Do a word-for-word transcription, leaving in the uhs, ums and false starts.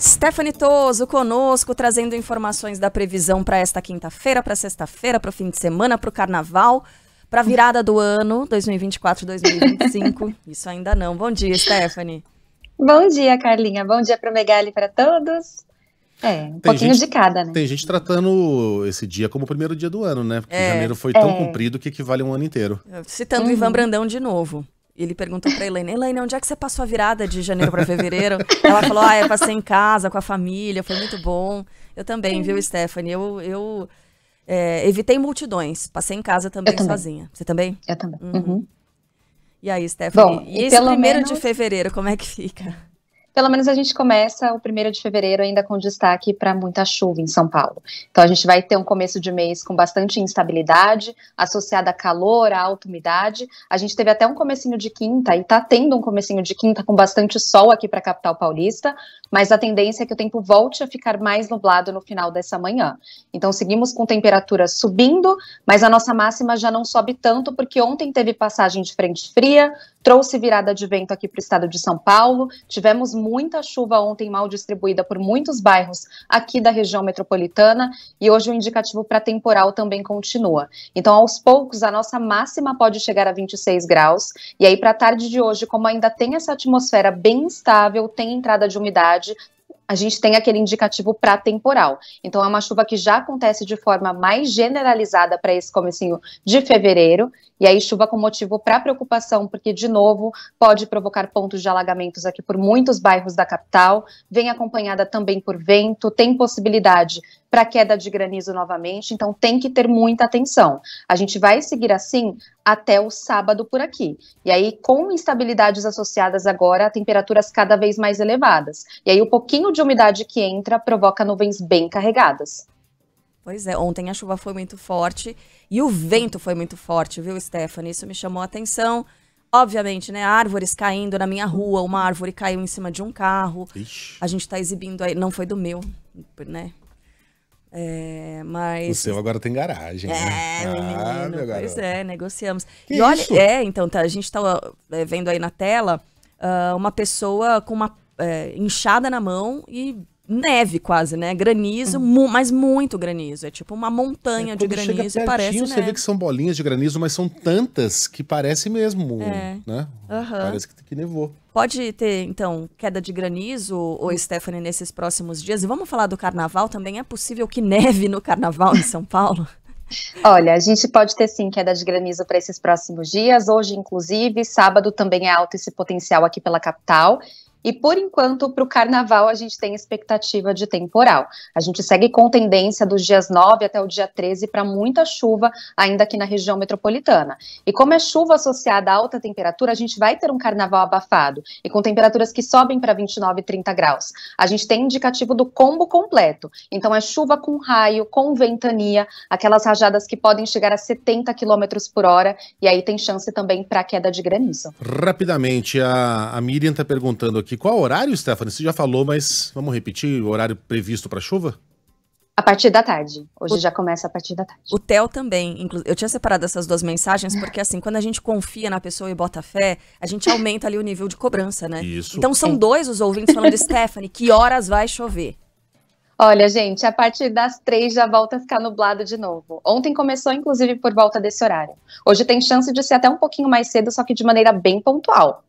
Stephanie Toso conosco, trazendo informações da previsão para esta quinta-feira, para sexta-feira, para o fim de semana, para o carnaval, para a virada do ano dois mil e vinte e quatro, dois mil e vinte e cinco. Isso ainda não. Bom dia, Stephanie. Bom dia, Carlinha. Bom dia para o Megali e para todos. É, um tem pouquinho gente, de cada, né? Tem gente tratando esse dia como o primeiro dia do ano, né? Porque é, janeiro foi tão é. comprido que equivale a um ano inteiro. Citando uhum. o Ivan Brandão de novo. Ele perguntou pra Elaine, Elaine, onde é que você passou a virada de janeiro pra fevereiro? Ela falou, ah, eu passei em casa, com a família, foi muito bom. Eu também, viu, Stephanie? Eu, eu é, evitei multidões, passei em casa também, também. sozinha. Você também? Eu também. Uhum. Uhum. E aí, Stephanie, bom, e esse primeiro menos... de fevereiro, como é que fica? Pelo menos a gente começa o primeiro de fevereiro ainda com destaque para muita chuva em São Paulo. Então a gente vai ter um começo de mês com bastante instabilidade, associada a calor, a alta umidade. A gente teve até um comecinho de quinta e tá tendo um comecinho de quinta com bastante sol aqui para a capital paulista, mas a tendência é que o tempo volte a ficar mais nublado no final dessa manhã. Então seguimos com temperaturas subindo, mas a nossa máxima já não sobe tanto porque ontem teve passagem de frente fria, trouxe virada de vento aqui para o estado de São Paulo, tivemos muita chuva ontem mal distribuída por muitos bairros aqui da região metropolitana e hoje o indicativo para temporal também continua. Então, aos poucos, a nossa máxima pode chegar a vinte e seis graus e aí para a tarde de hoje, como ainda tem essa atmosfera bem instável, tem entrada de umidade, a gente tem aquele indicativo para temporal. Então, é uma chuva que já acontece de forma mais generalizada para esse comecinho de fevereiro. E aí, chuva com motivo para preocupação, porque, de novo, pode provocar pontos de alagamentos aqui por muitos bairros da capital. Vem acompanhada também por vento, tem possibilidade para queda de granizo novamente, então tem que ter muita atenção. A gente vai seguir assim até o sábado por aqui. E aí, com instabilidades associadas agora a temperaturas cada vez mais elevadas. E aí, o pouquinho de umidade que entra provoca nuvens bem carregadas. Pois é, ontem a chuva foi muito forte e o vento foi muito forte, viu, Stephanie? Isso me chamou a atenção. Obviamente, né, árvores caindo na minha rua, uma árvore caiu em cima de um carro. Ixi. A gente tá exibindo aí, não foi do meu, né? É, mas... O seu agora tem garagem, né? É, menino, ah, meu pois garoto. É, negociamos. Que e olha, isso? é, então, tá, a gente tá é, vendo aí na tela uh, uma pessoa com uma é, enxada na mão e... Neve quase, né? Granizo, uhum. mu mas muito granizo. É tipo uma montanha é, de granizo e parece neve. Você vê que são bolinhas de granizo, mas são tantas que parece mesmo, é. né? Uhum. Parece que, que nevou. Pode ter, então, queda de granizo, ou Stephanie, nesses próximos dias. E vamos falar do carnaval também? É possível que neve no carnaval em São Paulo? Olha, a gente pode ter sim queda de granizo para esses próximos dias. Hoje, inclusive, sábado também é alto esse potencial aqui pela capital. E, por enquanto, para o carnaval, a gente tem expectativa de temporal. A gente segue com tendência dos dias nove até o dia treze para muita chuva, ainda aqui na região metropolitana. E como é chuva associada a alta temperatura, a gente vai ter um carnaval abafado e com temperaturas que sobem para vinte e nove, trinta graus. A gente tem indicativo do combo completo. Então, é chuva com raio, com ventania, aquelas rajadas que podem chegar a setenta quilômetros por hora. E aí tem chance também para queda de granizo. Rapidamente, a, a Miriam está perguntando aqui. Que qual horário, Stephanie? Você já falou, mas vamos repetir o horário previsto para chuva? A partir da tarde. Hoje o... já começa a partir da tarde. O Theo também. Inclu... Eu tinha separado essas duas mensagens porque, assim, quando a gente confia na pessoa e bota fé, a gente aumenta ali o nível de cobrança, né? Isso. Então são dois os ouvintes falando, Stephanie, que horas vai chover? Olha, gente, a partir das três já volta a ficar nublado de novo. Ontem começou, inclusive, por volta desse horário. Hoje tem chance de ser até um pouquinho mais cedo, só que de maneira bem pontual.